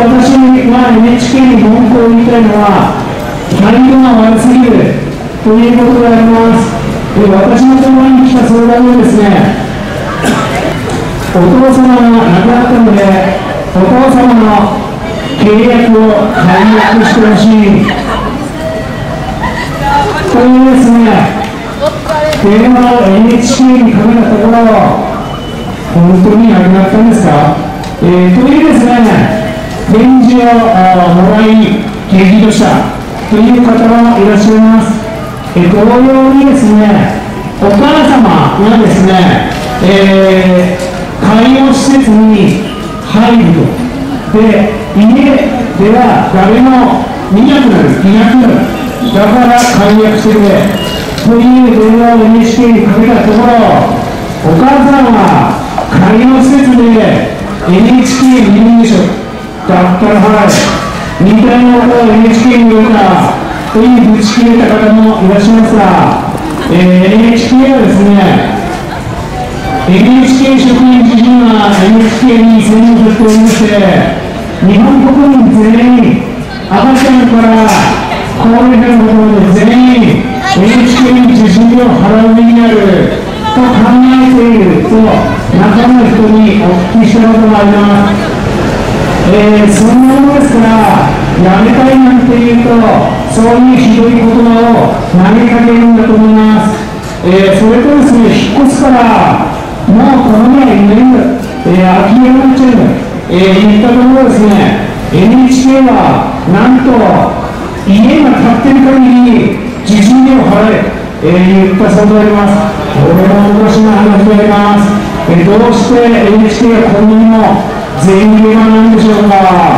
私は NHK に文句を言いたいのは内容が悪すぎるということであります。で、私のところに来た相談をですね、お父様が亡くなったのでお父様の契約を解約してほしいというですね、電話を NHK にかけたところ本当に亡くなったんですか、というですね、返事をもらい激怒したという方もいらっしゃいます。同様にですね、お母様がですね、介護施設に入ると、で家では誰も見なくなる、いなくなる、だから解約してくれという電話を NHK にかけたところ、お母さんは介護施設で NHK 入所だったらはい、2回の方を NHK に入れたというぶち切れた方もいらっしゃいますが、NHK はですね、NHK 職員自身は NHK に専門職を得まして、日本国民全員、赤ちゃんから高齢者のところで全員、NHK に受信料を払うべきであると考えていると中の人にお聞きしたことがあります。そんなものですからやめたいなんて言うとそういうひどい言葉を投げかけるんだと思います。それとですね、引っ越すからもうこの前に諦めなっちゃう、言ったところですね、NHK はなんと家が建ってる限り受信料を払え、言ったそうであります。これはおかしな話であります。どうして NHK がこんなにも全員がなんでしょうか。